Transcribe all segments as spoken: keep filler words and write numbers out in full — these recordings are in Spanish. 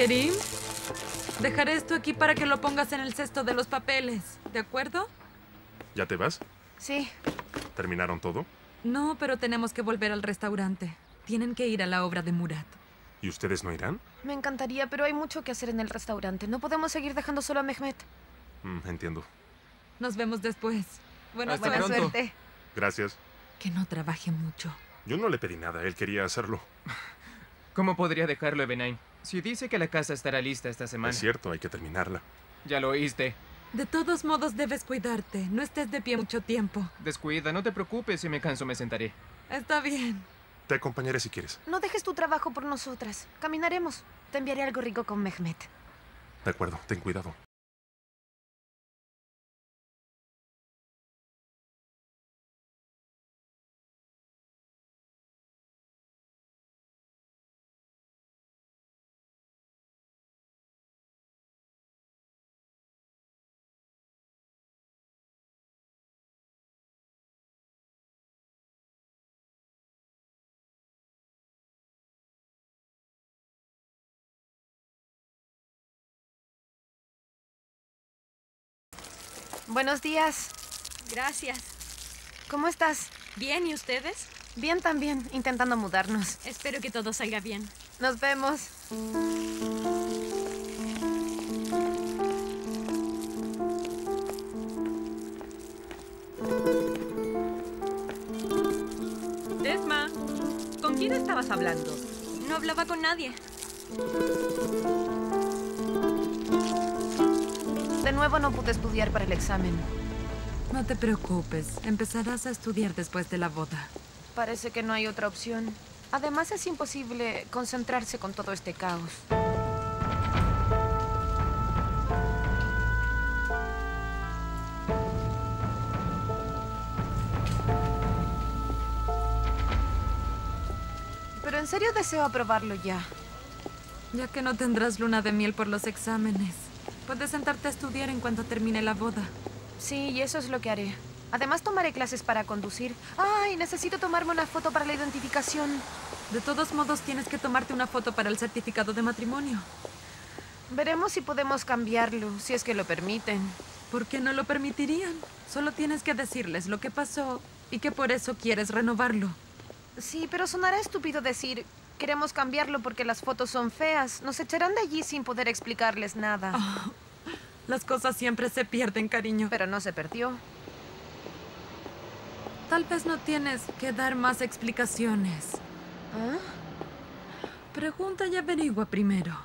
Kerim, dejaré esto aquí para que lo pongas en el cesto de los papeles, ¿de acuerdo? ¿Ya te vas? Sí. ¿Terminaron todo? No, pero tenemos que volver al restaurante. Tienen que ir a la obra de Murat. ¿Y ustedes no irán? Me encantaría, pero hay mucho que hacer en el restaurante. No podemos seguir dejando solo a Mehmet. Mm, entiendo. Nos vemos después. Bueno, buena pronto. Suerte. Gracias. Que no trabaje mucho. Yo no le pedí nada. Él quería hacerlo. ¿Cómo podría dejarlo, Ebe Nine? Si dice que la casa estará lista esta semana. Es cierto, hay que terminarla. Ya lo oíste. De todos modos, debes cuidarte. No estés de pie mucho tiempo. Descuida, no te preocupes. Si me canso, me sentaré. Está bien. Te acompañaré si quieres. No dejes tu trabajo por nosotras. Caminaremos. Te enviaré algo rico con Mehmet. De acuerdo, ten cuidado. Buenos días. Gracias. ¿Cómo estás? Bien, ¿y ustedes? Bien también, intentando mudarnos. Espero que todo salga bien. Nos vemos. Esma, ¿con quién estabas hablando? No hablaba con nadie. De nuevo no pude estudiar para el examen. No te preocupes. Empezarás a estudiar después de la boda. Parece que no hay otra opción. Además, es imposible concentrarse con todo este caos. Pero en serio deseo aprobarlo ya. Ya que no tendrás luna de miel por los exámenes. Puedes sentarte a estudiar en cuanto termine la boda. Sí, y eso es lo que haré. Además, tomaré clases para conducir. ¡Ay! Necesito tomarme una foto para la identificación. De todos modos, tienes que tomarte una foto para el certificado de matrimonio. Veremos si podemos cambiarlo, si es que lo permiten. ¿Por qué no lo permitirían? Solo tienes que decirles lo que pasó y que por eso quieres renovarlo. Sí, pero sonará estúpido decir... Queremos cambiarlo porque las fotos son feas. Nos echarán de allí sin poder explicarles nada. Oh, las cosas siempre se pierden, cariño. Pero no se perdió. Tal vez no tienes que dar más explicaciones. ¿Ah? Pregunta y averigua primero.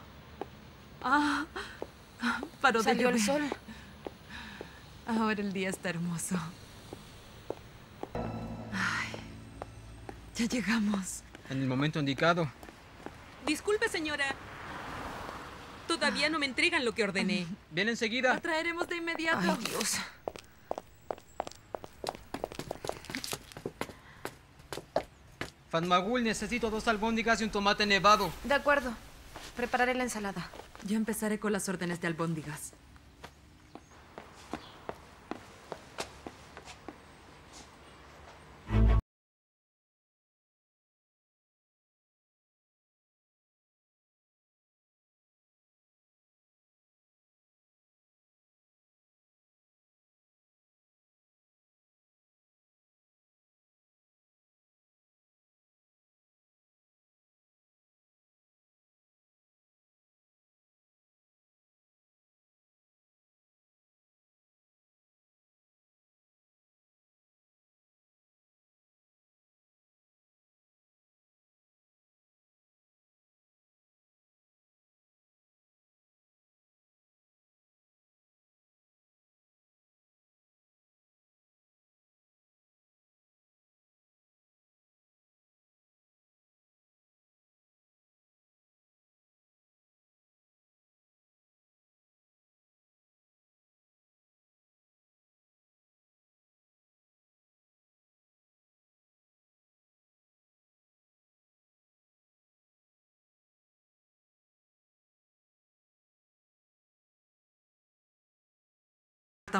Ah, paró de llover. ¿Salió el sol? Ahora el día está hermoso. Ay, ya llegamos. En el momento indicado. Disculpe, señora. Todavía no me entregan lo que ordené. Bien, enseguida. La traeremos de inmediato. Ay, Dios. Fatmagül, necesito dos albóndigas y un tomate nevado. De acuerdo. Prepararé la ensalada. Yo empezaré con las órdenes de albóndigas.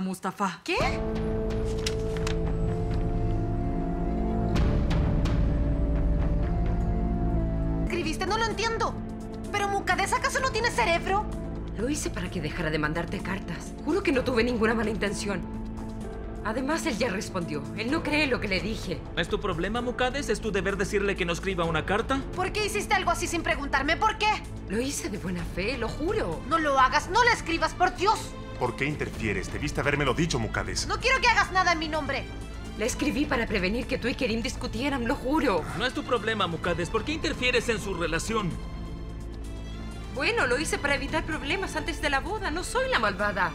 Mustafa. ¿Qué? ¿Escribiste? No lo entiendo. Pero Mukaddes Mukaddes, ¿acaso no tienes cerebro? Lo hice para que dejara de mandarte cartas. Juro que no tuve ninguna mala intención. Además, él ya respondió. Él no cree lo que le dije. ¿Es tu problema, Mukaddes? ¿Es tu deber decirle que no escriba una carta? ¿Por qué hiciste algo así sin preguntarme? ¿Por qué? Lo hice de buena fe, lo juro. No lo hagas, no la escribas, por Dios. ¿Por qué interfieres? Debiste habérmelo dicho, Mukaddes. No quiero que hagas nada en mi nombre. La escribí para prevenir que tú y Kerim discutieran, lo juro. No es tu problema, Mukaddes. ¿Por qué interfieres en su relación? Bueno, lo hice para evitar problemas antes de la boda. No soy la malvada.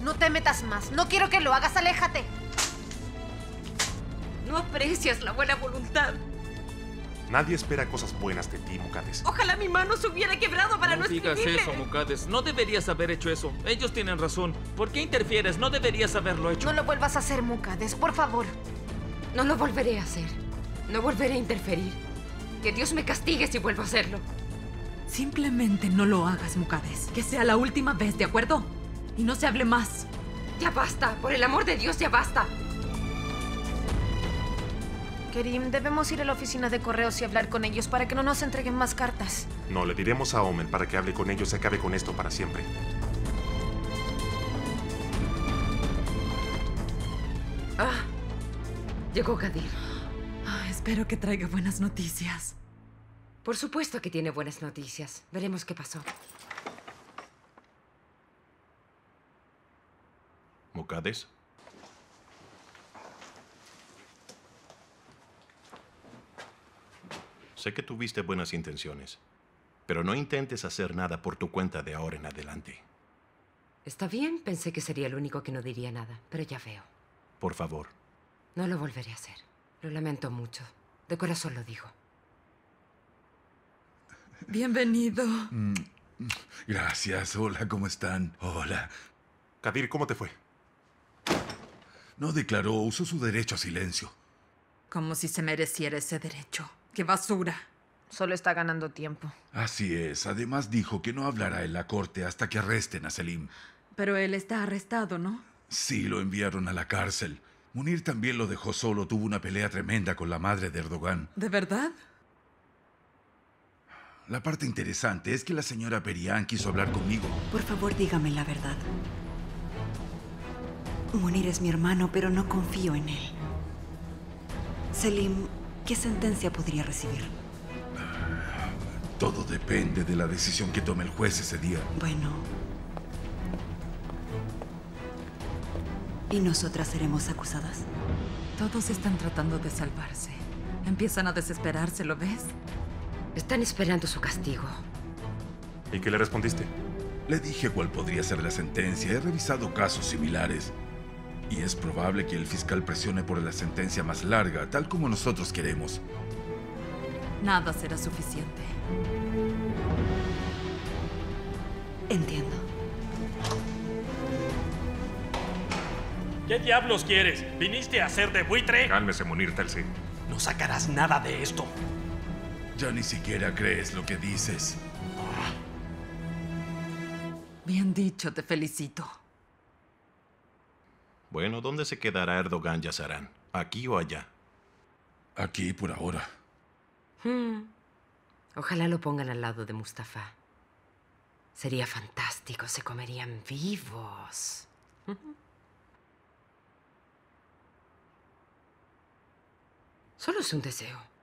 No te metas más. No quiero que lo hagas. Aléjate. No aprecias la buena voluntad. Nadie espera cosas buenas de ti, Mukaddes. Ojalá mi mano se hubiera quebrado para no escribirle. No digas eso, Mukaddes. No deberías haber hecho eso. Ellos tienen razón. ¿Por qué interfieres? No deberías haberlo hecho. No lo vuelvas a hacer, Mukaddes, por favor. No lo volveré a hacer. No volveré a interferir. Que Dios me castigue si vuelvo a hacerlo. Simplemente no lo hagas, Mukaddes. Que sea la última vez, ¿de acuerdo? Y no se hable más. Ya basta. Por el amor de Dios, ya basta. Kerim, debemos ir a la oficina de correos y hablar con ellos para que no nos entreguen más cartas. No, le diremos a Omer para que hable con ellos y acabe con esto para siempre. Ah, llegó Kadir. Ah, espero que traiga buenas noticias. Por supuesto que tiene buenas noticias. Veremos qué pasó. ¿Mukaddes? Sé que tuviste buenas intenciones, pero no intentes hacer nada por tu cuenta de ahora en adelante. Está bien, pensé que sería el único que no diría nada, pero ya veo. Por favor. No lo volveré a hacer. Lo lamento mucho. De corazón lo digo. Bienvenido. Mm, gracias. Hola, ¿cómo están? Hola. Kadir, ¿cómo te fue? No declaró, usó su derecho a silencio. Como si se mereciera ese derecho. ¡Qué basura! Solo está ganando tiempo. Así es. Además dijo que no hablará en la corte hasta que arresten a Selim. Pero él está arrestado, ¿no? Sí, lo enviaron a la cárcel. Munir también lo dejó solo. Tuvo una pelea tremenda con la madre de Erdoğan. ¿De verdad? La parte interesante es que la señora Perihan quiso hablar conmigo. Por favor, dígame la verdad. Munir es mi hermano, pero no confío en él. Selim... ¿qué sentencia podría recibir? Todo depende de la decisión que tome el juez ese día. Bueno. ¿Y nosotras seremos acusadas? Todos están tratando de salvarse. Empiezan a desesperarse, ¿lo ves? Están esperando su castigo. ¿Y qué le respondiste? Le dije cuál podría ser la sentencia. He revisado casos similares. Y es probable que el fiscal presione por la sentencia más larga, tal como nosotros queremos. Nada será suficiente. Entiendo. ¿Qué diablos quieres? ¿Viniste a hacer de buitre? Cálmese, Munir Telsin. No sacarás nada de esto. Ya ni siquiera crees lo que dices. Bien dicho, te felicito. Bueno, ¿dónde se quedará Erdoğan Yazarán? ¿Aquí o allá? Aquí por ahora. Hmm. Ojalá lo pongan al lado de Mustafa. Sería fantástico, se comerían vivos. Solo es un deseo.